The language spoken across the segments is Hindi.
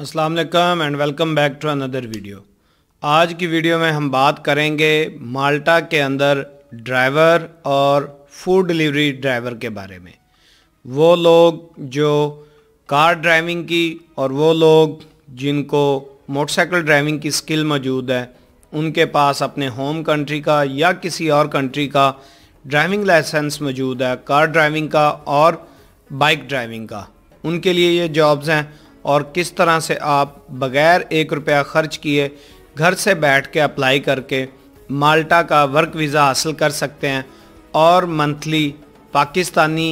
अस्सलाम वालेकुम and welcome back to another video. आज की वीडियो में हम बात करेंगे माल्टा के अंदर ड्राइवर और फूड डिलीवरी ड्राइवर के बारे में। वो लोग जो कार ड्राइविंग की और वो लोग जिनको मोटरसाइकिल ड्राइविंग की स्किल मौजूद है, उनके पास अपने होम कंट्री का या किसी और कंट्री का ड्राइविंग लाइसेंस मौजूद है, कार ड्राइविंग का और बाइक ड्राइविंग का, उनके लिए ये जॉब्स हैं। और किस तरह से आप बग़ैर ₹1 ख़र्च किए घर से बैठ के अप्लाई करके माल्टा का वर्क वीज़ा हासिल कर सकते हैं और मंथली पाकिस्तानी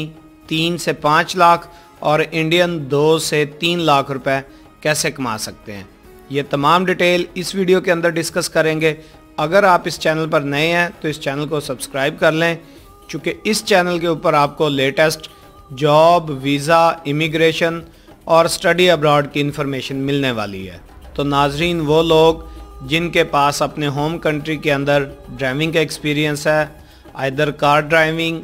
3 से 5 लाख और इंडियन 2 से 3 लाख रुपए कैसे कमा सकते हैं। ये तमाम डिटेल इस वीडियो के अंदर डिस्कस करेंगे। अगर आप इस चैनल पर नए हैं तो इस चैनल को सब्सक्राइब कर लें, चूँकि इस चैनल के ऊपर आपको लेटेस्ट जॉब, वीज़ा, इमिग्रेशन और स्टडी अब्रॉड की इन्फॉर्मेशन मिलने वाली है। तो नाजरीन, वो लोग जिनके पास अपने होम कंट्री के अंदर ड्राइविंग का एक्सपीरियंस है, आइदर कार ड्राइविंग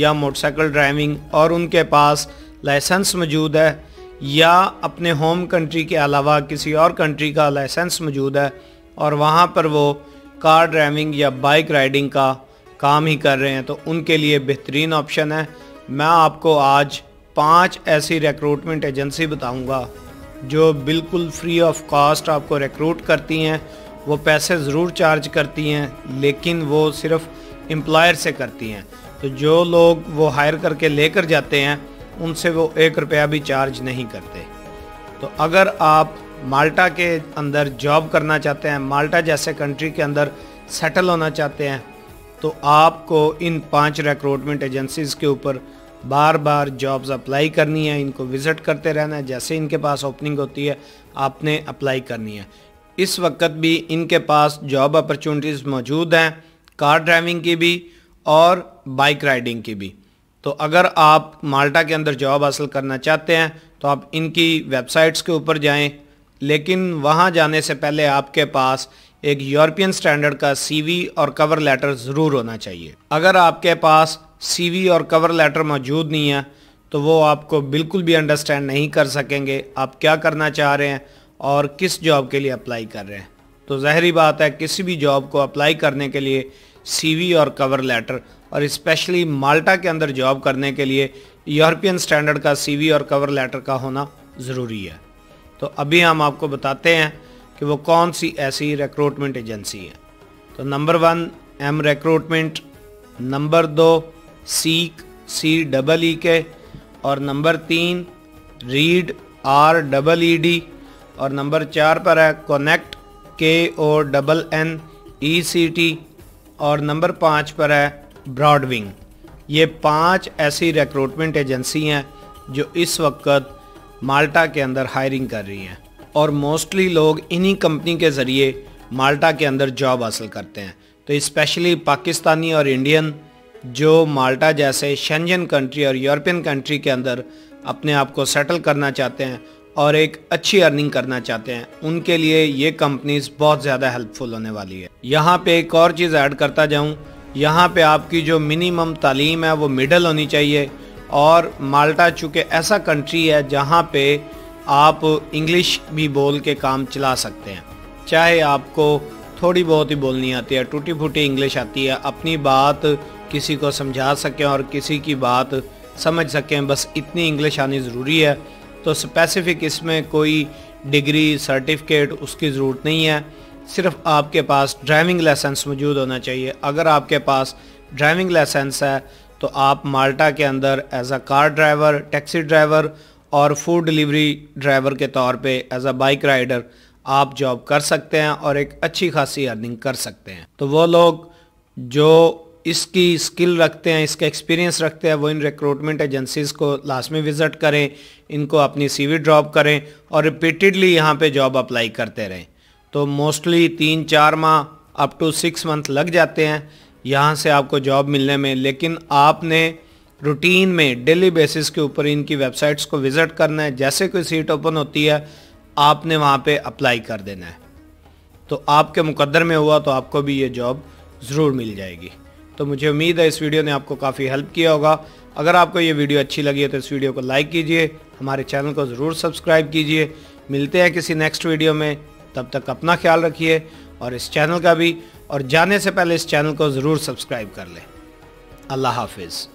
या मोटरसाइकिल ड्राइविंग, और उनके पास लाइसेंस मौजूद है या अपने होम कंट्री के अलावा किसी और कंट्री का लाइसेंस मौजूद है और वहाँ पर वो कार ड्राइविंग या बाइक राइडिंग का काम ही कर रहे हैं, तो उनके लिए बेहतरीन ऑप्शन है। मैं आपको आज 5 ऐसी रिक्रूटमेंट एजेंसी बताऊंगा जो बिल्कुल फ्री ऑफ कॉस्ट आपको रिक्रूट करती हैं। वो पैसे ज़रूर चार्ज करती हैं, लेकिन वो सिर्फ एम्प्लॉयर से करती हैं। तो जो लोग वो हायर करके लेकर जाते हैं उनसे वो ₹1 भी चार्ज नहीं करते। तो अगर आप माल्टा के अंदर जॉब करना चाहते हैं, माल्टा जैसे कंट्री के अंदर सेटल होना चाहते हैं, तो आपको इन 5 रिक्रूटमेंट एजेंसीज़ के ऊपर बार बार जॉब्स अप्लाई करनी है, इनको विज़िट करते रहना है। जैसे इनके पास ओपनिंग होती है आपने अप्लाई करनी है। इस वक्त भी इनके पास जॉब अपॉर्चुनिटीज़ मौजूद हैं, कार ड्राइविंग की भी और बाइक राइडिंग की भी। तो अगर आप माल्टा के अंदर जॉब हासिल करना चाहते हैं तो आप इनकी वेबसाइट्स के ऊपर जाएं, लेकिन वहाँ जाने से पहले आपके पास एक यूरोपियन स्टैंडर्ड का CV और कवर लेटर ज़रूर होना चाहिए। अगर आपके पास CV और कवर लेटर मौजूद नहीं है तो वो आपको बिल्कुल भी अंडरस्टैंड नहीं कर सकेंगे आप क्या करना चाह रहे हैं और किस जॉब के लिए अप्लाई कर रहे हैं। तो ज़ाहिरी बात है किसी भी जॉब को अप्लाई करने के लिए CV और कवर लेटर, और स्पेशली माल्टा के अंदर जॉब करने के लिए यूरोपियन स्टैंडर्ड का CV और कवर लेटर का होना ज़रूरी है। तो अभी हम आपको बताते हैं कि वो कौन सी ऐसी रिक्रूटमेंट एजेंसी है। तो number 1 M recruitment, number 2 seek CEE के, और नंबर 3 रीड REED, और नंबर 4 पर है कनेक्ट KONNECT, और नंबर 5 पर है ब्रॉडविंग। ये 5 ऐसी रिक्रूटमेंट एजेंसी हैं जो इस वक्त माल्टा के अंदर हायरिंग कर रही हैं, और मोस्टली लोग इन्हीं कंपनी के ज़रिए माल्टा के अंदर जॉब हासिल करते हैं। तो स्पेशली पाकिस्तानी और इंडियन जो माल्टा जैसे शेंजन कंट्री और यूरोपियन कंट्री के अंदर अपने आप को सेटल करना चाहते हैं और एक अच्छी अर्निंग करना चाहते हैं, उनके लिए ये कंपनीज़ बहुत ज़्यादा हेल्पफुल होने वाली है। यहाँ पे एक और चीज़ ऐड करता जाऊँ, यहाँ पे आपकी जो मिनिमम तालीम है वो मिडल होनी चाहिए, और माल्टा चूँकि ऐसा कंट्री है जहाँ पे आप इंग्लिश भी बोल के काम चला सकते हैं। चाहे आपको थोड़ी बहुत ही बोलनी आती है, टूटी फूटी इंग्लिश आती है, अपनी बात किसी को समझा सकें और किसी की बात समझ सकें, बस इतनी इंग्लिश आनी ज़रूरी है। तो स्पेसिफिक इसमें कोई डिग्री, सर्टिफिकेट उसकी ज़रूरत नहीं है। सिर्फ आपके पास ड्राइविंग लाइसेंस मौजूद होना चाहिए। अगर आपके पास ड्राइविंग लाइसेंस है तो आप माल्टा के अंदर as a car driver, taxi driver और फूड डिलीवरी ड्राइवर के तौर पे एज अ बाइक राइडर आप जॉब कर सकते हैं और एक अच्छी खासी अर्निंग कर सकते हैं। तो वो लोग जो इसकी स्किल रखते हैं, इसका एक्सपीरियंस रखते हैं, वो इन रिक्रूटमेंट एजेंसीज़ को लास्ट में विज़िट करें, इनको अपनी CV ड्रॉप करें और रिपीटेडली यहाँ पे जॉब अप्लाई करते रहें। तो मोस्टली 3-4 माह अप टू 6 मंथ लग जाते हैं यहाँ से आपको जॉब मिलने में, लेकिन आपने रूटीन में डेली बेसिस के ऊपर इनकी वेबसाइट्स को विज़िट करना है। जैसे कोई सीट ओपन होती है आपने वहाँ पर अप्लाई कर देना है। तो आपके मुकद्दर में हुआ तो आपको भी ये जॉब ज़रूर मिल जाएगी। तो मुझे उम्मीद है इस वीडियो ने आपको काफ़ी हेल्प किया होगा। अगर आपको ये वीडियो अच्छी लगी है तो इस वीडियो को लाइक कीजिए, हमारे चैनल को ज़रूर सब्सक्राइब कीजिए। मिलते हैं किसी नेक्स्ट वीडियो में, तब तक अपना ख्याल रखिए और इस चैनल का भी, और जाने से पहले इस चैनल को ज़रूर सब्सक्राइब कर लें। अल्लाह हाफिज़।